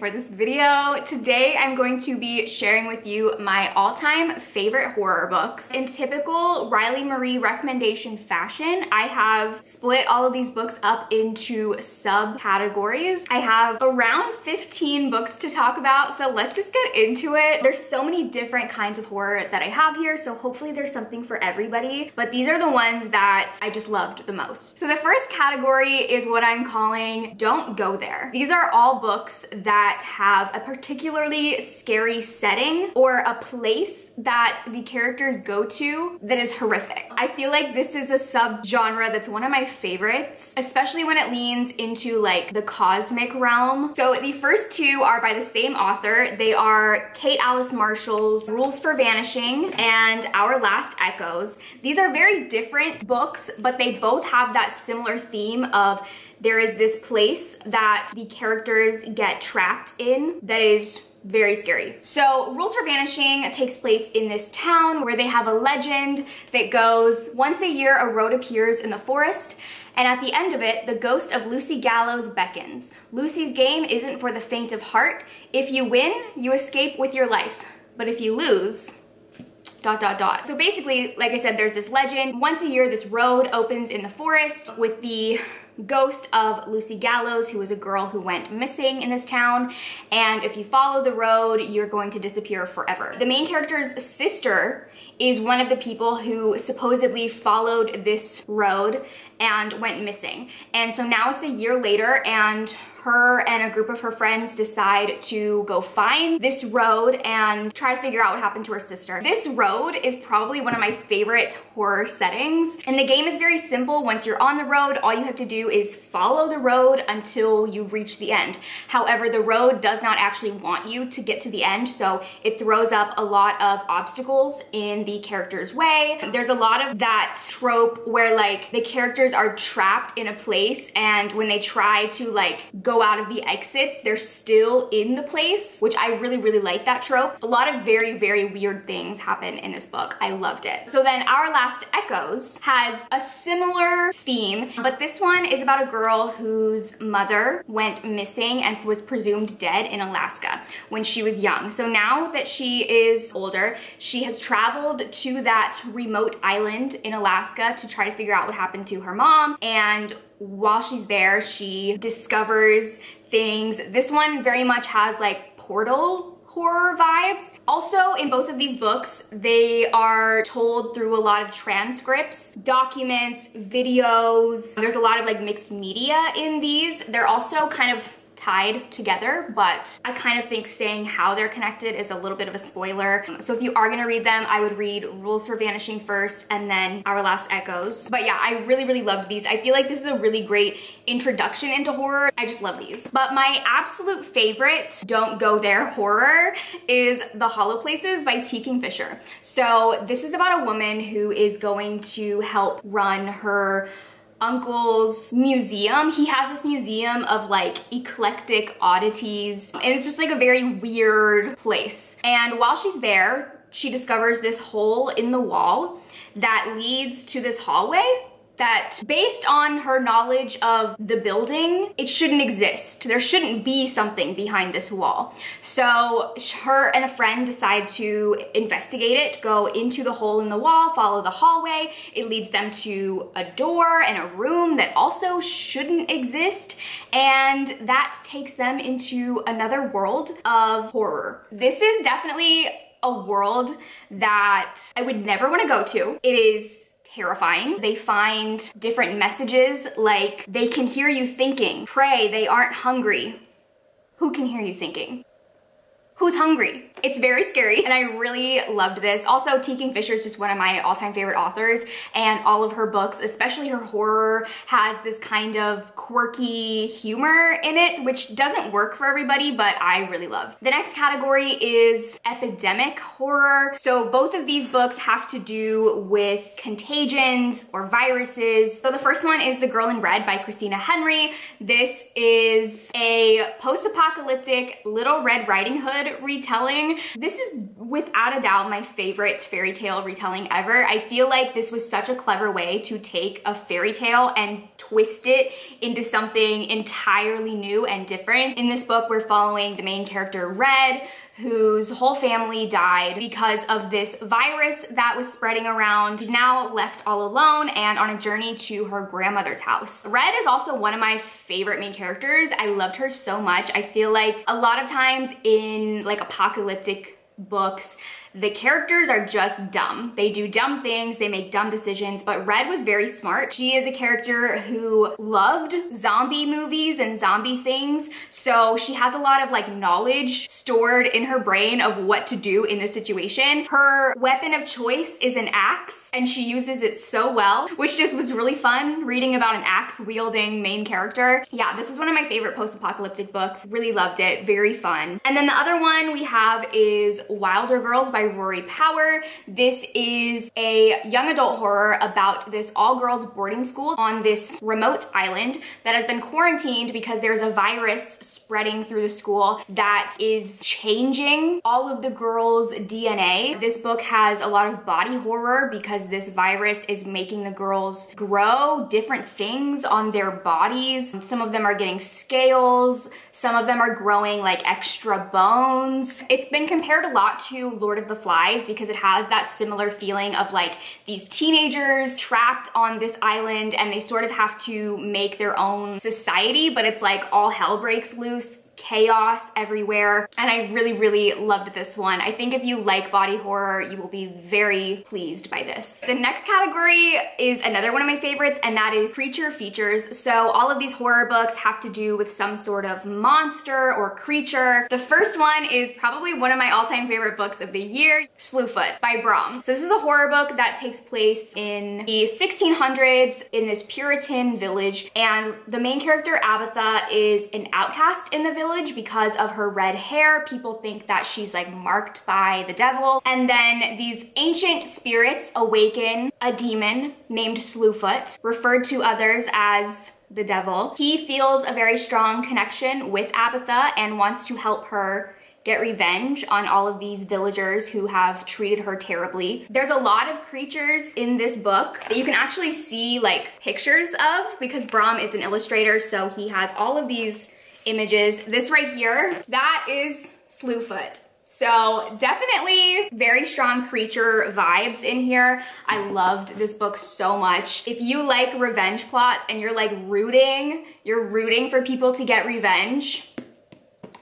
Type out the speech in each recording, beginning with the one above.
for this video. Today I'm going to be sharing with you my all-time favorite horror books. In typical Riley Marie recommendation fashion, I have split all of these books up into subcategories. I have around 15 books to talk about, so let's just get into it. There's so many different kinds of horror that I have here, so hopefully there's something for everybody, but these are the ones that I just loved the most. So the first category is what I'm calling Don't Go There. These are all books that have a particularly scary setting or a place that the characters go to that is horrific. I feel like this is a sub-genre that's one of my favorites, especially when it leans into like the cosmic realm. So the first two are by the same author. They are Kate Alice Marshall's Rules for Vanishing and Our Last Echoes. These are very different books, but they both have that similar theme of there is this place that the characters get trapped in that is very scary. So Rules for Vanishing takes place in this town where they have a legend that goes, once a year a road appears in the forest, and at the end of it, the ghost of Lucy Gallows beckons. Lucy's game isn't for the faint of heart. If you win, you escape with your life. But if you lose, ... So basically, like I said, there's this legend. Once a year, this road opens in the forest with the ghost of Lucy Gallows, who was a girl who went missing in this town, and if you follow the road, you're going to disappear forever. The main character's sister is one of the people who supposedly followed this road and went missing. And so now it's a year later, and her and a group of her friends decide to go find this road and try to figure out what happened to her sister. This road is probably one of my favorite horror settings, and the game is very simple. Once you're on the road, all you have to do is follow the road until you reach the end. However, the road does not actually want you to get to the end, so it throws up a lot of obstacles in the character's way. There's a lot of that trope where like the characters are trapped in a place, and when they try to like go out of the exits, they're still in the place, which I really like that trope. A lot of very weird things happen in this book. I loved it. So then Our Last Echoes has a similar theme, but this one is about a girl whose mother went missing and was presumed dead in Alaska when she was young. So now that she is older, she has traveled to that remote island in Alaska to try to figure out what happened to her mom, and while she's there, she discovers things. This one very much has like portal horror vibes. Also, in both of these books, they are told through a lot of transcripts, documents, videos. There's a lot of like mixed media in these. They're also kind of tied together, but I kind of think saying how they're connected is a little bit of a spoiler. So if you are gonna read them, I would read Rules for Vanishing first and then Our Last Echoes. But yeah, I really loved these. I feel like this is a really great introduction into horror. I just love these. But my absolute favorite Don't Go There horror is The Hollow Places by T. Kingfisher. So this is about a woman who is going to help run her uncle's museum. He has this museum of like eclectic oddities, and it's just like a very weird place. And while she's there, she discovers this hole in the wall that leads to this hallway that, based on her knowledge of the building, it shouldn't exist. There shouldn't be something behind this wall. So her and a friend decide to investigate it, go into the hole in the wall, follow the hallway. It leads them to a door and a room that also shouldn't exist, and that takes them into another world of horror. This is definitely a world that I would never want to go to. It is terrifying. They find different messages, like they can hear you thinking, pray they aren't hungry. Who can hear you thinking? Who's hungry? It's very scary, and I really loved this. Also, T. Kingfisher is just one of my all-time favorite authors, and all of her books, especially her horror, has this kind of quirky humor in it, which doesn't work for everybody, but I really loved. The next category is epidemic horror. So both of these books have to do with contagions or viruses. So the first one is The Girl in Red by Christina Henry. This is a post-apocalyptic Little Red Riding Hood retelling. This is without a doubt my favorite fairy tale retelling ever. I feel like this was such a clever way to take a fairy tale and twist it into something entirely new and different. In this book, we're following the main character, Red, whose whole family died because of this virus that was spreading around. She's now left all alone and on a journey to her grandmother's house. Red is also one of my favorite main characters. I loved her so much. I feel like a lot of times in like apocalyptic books, the characters are just dumb. They do dumb things, they make dumb decisions, but Red was very smart. She is a character who loved zombie movies and zombie things, so she has a lot of like knowledge stored in her brain of what to do in this situation. Her weapon of choice is an axe, and she uses it so well, which just was really fun, reading about an axe-wielding main character. Yeah, this is one of my favorite post-apocalyptic books. Really loved it, very fun. And then the other one we have is Wilder Girls by Rory Power. This is a young adult horror about this all-girls boarding school on this remote island that has been quarantined because there's a virus spreading through the school that is changing all of the girls' DNA. This book has a lot of body horror because this virus is making the girls grow different things on their bodies. Some of them are getting scales, some of them are growing like extra bones. It's been compared a lot to Lord of the Flies because it has that similar feeling of like these teenagers trapped on this island and they sort of have to make their own society, but it's like all hell breaks loose, chaos everywhere, and I really, really loved this one. I think if you like body horror, you will be very pleased by this. The next category is another one of my favorites, and that is creature features. So all of these horror books have to do with some sort of monster or creature. The first one is probably one of my all-time favorite books of the year, Slewfoot by Brom. So this is a horror book that takes place in the 1600s in this Puritan village, and the main character, Abatha, is an outcast in the village. Because of her red hair, people think that she's like marked by the devil. And then these ancient spirits awaken a demon named Slewfoot, referred to others as the devil. He feels a very strong connection with Abatha and wants to help her get revenge on all of these villagers who have treated her terribly. There's a lot of creatures in this book that you can actually see like pictures of because Brom is an illustrator, so he has all of these images. This right here, that is Slewfoot. So definitely very strong creature vibes in here. I loved this book so much. If you like revenge plots and you're like rooting for people to get revenge,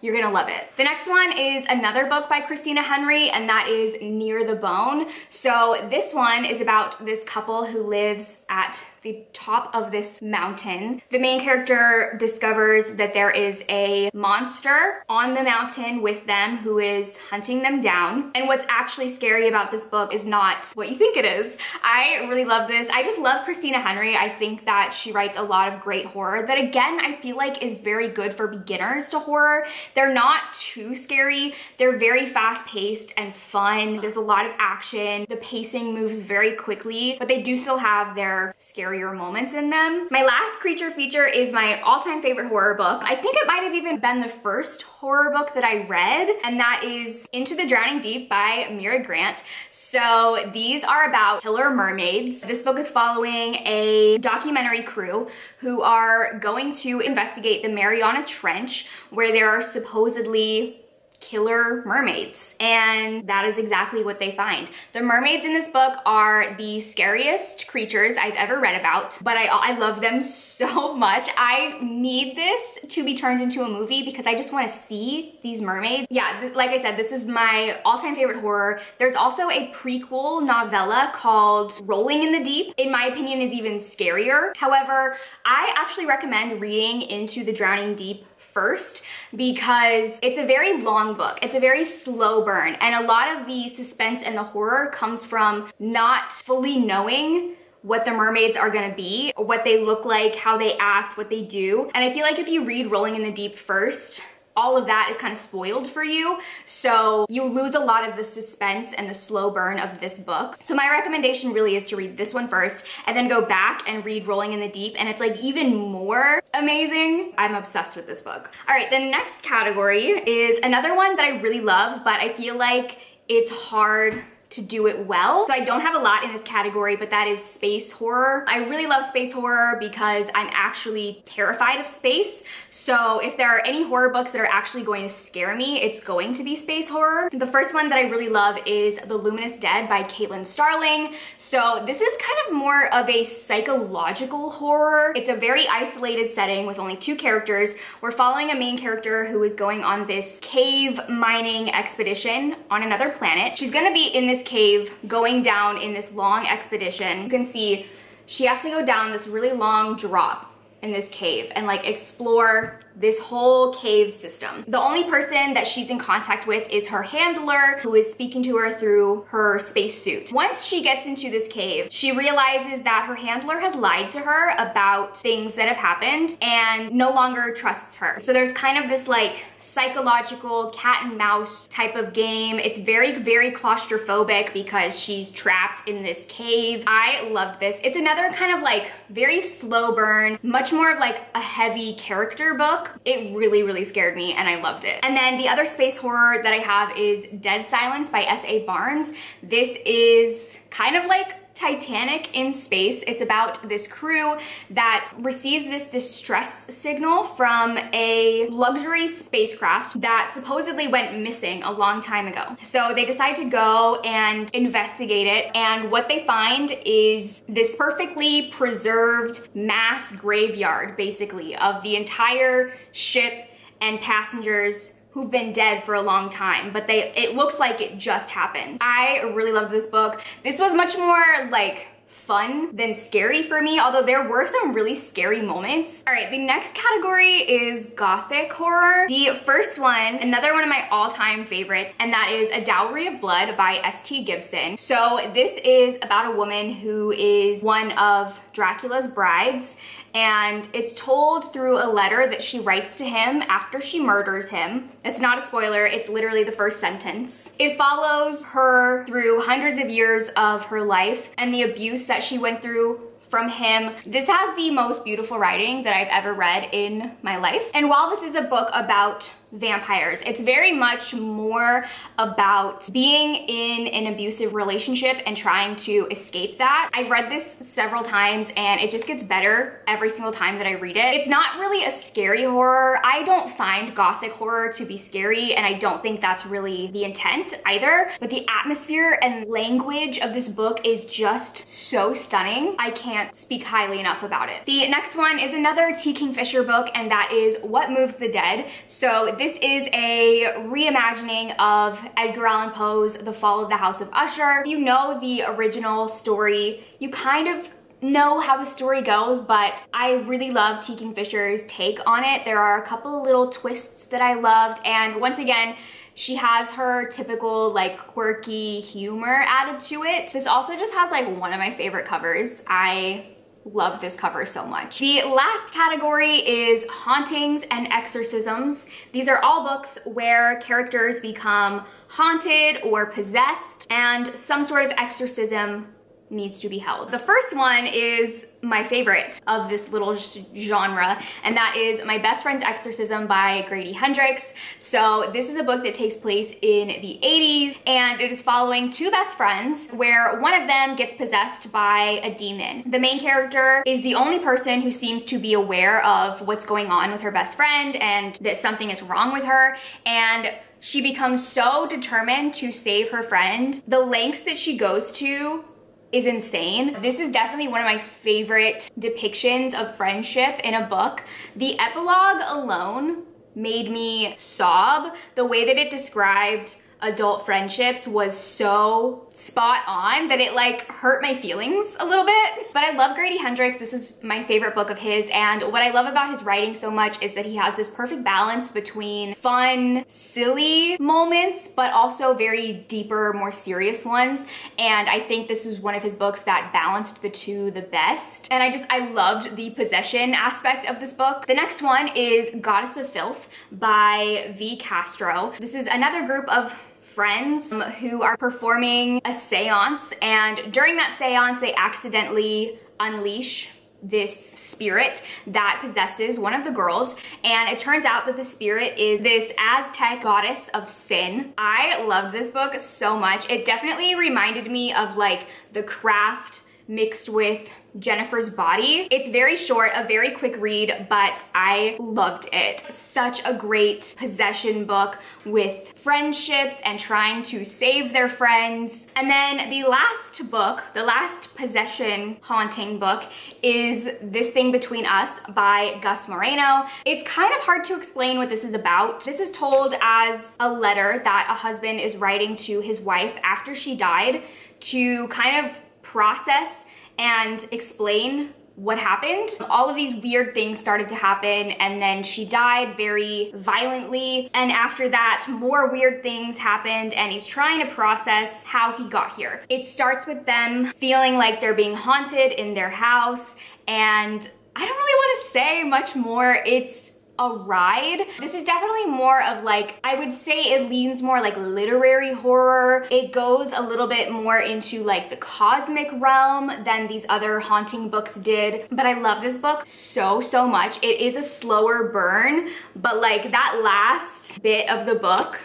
you're gonna love it. The next one is another book by Christina Henry, and that is Near the Bone. So this one is about this couple who lives at the top of this mountain. The main character discovers that there is a monster on the mountain with them who is hunting them down. And what's actually scary about this book is not what you think it is. I really love this. I just love Christina Henry. I think that she writes a lot of great horror that, again, I feel like is very good for beginners to horror. They're not too scary. They're very fast-paced and fun. There's a lot of action. The pacing moves very quickly, but they do still have their scarier moments in them. My last creature feature is my all-time favorite horror book. I think it might have even been the first horror book that I read, and that is Into the Drowning Deep by Mira Grant. So these are about killer mermaids. This book is following a documentary crew who are going to investigate the Mariana Trench, where there are supposedly killer mermaids, and that is exactly what they find. The mermaids in this book are the scariest creatures I've ever read about, but I love them so much. I need this to be turned into a movie because I just want to see these mermaids. Yeah, like I said, this is my all-time favorite horror. There's also a prequel novella called Rolling in the Deep, in my opinion is even scarier. However, I actually recommend reading Into the Drowning Deep first because it's a very long book. It's a very slow burn, and a lot of the suspense and the horror comes from not fully knowing what the mermaids are gonna be, what they look like, how they act, what they do. And I feel like if you read Rolling in the Deep first, all of that is kind of spoiled for you, so you lose a lot of the suspense and the slow burn of this book. So my recommendation really is to read this one first and then go back and read Rolling in the Deep, and it's like even more amazing. I'm obsessed with this book. All right, the next category is another one that I really love, but I feel like it's hard to do it well. So I don't have a lot in this category, but that is space horror. I really love space horror because I'm actually terrified of space. So if there are any horror books that are actually going to scare me, it's going to be space horror. The first one that I really love is The Luminous Dead by Caitlin Starling. So this is kind of more of a psychological horror. It's a very isolated setting with only two characters. We're following a main character who is going on this cave mining expedition on another planet. She's gonna be in this cave going down in this long expedition. You can see she has to go down this really long drop in this cave and like explore this whole cave system. The only person that she's in contact with is her handler, who is speaking to her through her spacesuit. Once she gets into this cave, she realizes that her handler has lied to her about things that have happened and no longer trusts her. So there's kind of this like psychological cat and mouse type of game. It's very, very claustrophobic because she's trapped in this cave. I loved this. It's another kind of like very slow burn, much more of like a heavy character book. It really, really scared me and I loved it. And then the other space horror that I have is Dead Silence by S.A. Barnes. This is kind of like Titanic in space. It's about this crew that receives this distress signal from a luxury spacecraft that supposedly went missing a long time ago. So they decide to go and investigate it, and what they find is this perfectly preserved mass graveyard, basically, of the entire ship and passengers who've been dead for a long time, but it looks like it just happened. I really loved this book. This was much more like fun than scary for me, although there were some really scary moments. All right, the next category is gothic horror. The first one, another one of my all-time favorites, and that is A Dowry of Blood by S.T. Gibson. So this is about a woman who is one of Dracula's brides, and it's told through a letter that she writes to him after she murders him. It's not a spoiler, it's literally the first sentence. It follows her through hundreds of years of her life and the abuse that she went through from him. This has the most beautiful writing that I've ever read in my life. And while this is a book about vampires, it's very much more about being in an abusive relationship and trying to escape that. I've read this several times and it just gets better every single time that I read it. It's not really a scary horror. I don't find gothic horror to be scary, and I don't think that's really the intent either, but the atmosphere and language of this book is just so stunning. I can't speak highly enough about it. The next one is another T. Kingfisher book, and that is What Moves the Dead. So this is a reimagining of Edgar Allan Poe's The Fall of the House of Usher. If you know the original story, you kind of know how the story goes, but I really love T. Kingfisher's take on it. There are a couple little twists that I loved, and once again, she has her typical like quirky humor added to it. This also just has like one of my favorite covers. I love this cover so much. The last category is hauntings and exorcisms. These are all books where characters become haunted or possessed and some sort of exorcism needs to be held. The first one is my favorite of this little genre, and that is My Best Friend's Exorcism by Grady Hendrix. So this is a book that takes place in the 80s, and it is following two best friends where one of them gets possessed by a demon. The main character is the only person who seems to be aware of what's going on with her best friend and that something is wrong with her, and she becomes so determined to save her friend. The lengths that she goes to is insane. This is definitely one of my favorite depictions of friendship in a book. The epilogue alone made me sob. The way that it described adult friendships was so spot on that it like hurt my feelings a little bit. But I love Grady Hendrix. This is my favorite book of his, and what I love about his writing so much is that he has this perfect balance between fun, silly moments, but also very deeper, more serious ones. And I think this is one of his books that balanced the two the best. And I loved the possession aspect of this book. The next one is Goddess of Filth by V. Castro. This is another group of friends who are performing a seance, and during that seance they accidentally unleash this spirit that possesses one of the girls, and it turns out that the spirit is this Aztec goddess of sin. I loved this book so much. It definitely reminded me of like The Craft mixed with Jennifer's Body. It's very short, a very quick read, but I loved it. Such a great possession book with friendships and trying to save their friends. And then the last book, the last possession haunting book, is This Thing Between Us by Gus Moreno. It's kind of hard to explain what this is about. This is told as a letter that a husband is writing to his wife after she died to kind of process and explain what happened. All of these weird things started to happen, and then she died very violently, and after that more weird things happened, and he's trying to process how he got here. It starts with them feeling like they're being haunted in their house, and I don't really want to say much more. It's a ride. This is definitely more of like, I would say it leans more like literary horror. It goes a little bit more into like the cosmic realm than these other haunting books did. But I love this book so, so much. It is a slower burn, but like that last bit of the book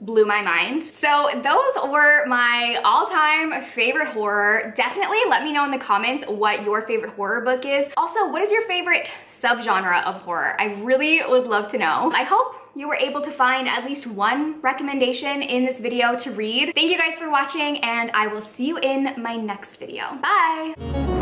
blew my mind. So those were my all-time favorite horror. Definitely let me know in the comments what your favorite horror book is. Also, what is your favorite subgenre of horror? I really would love to know. I hope you were able to find at least one recommendation in this video to read. Thank you guys for watching, and I will see you in my next video. Bye!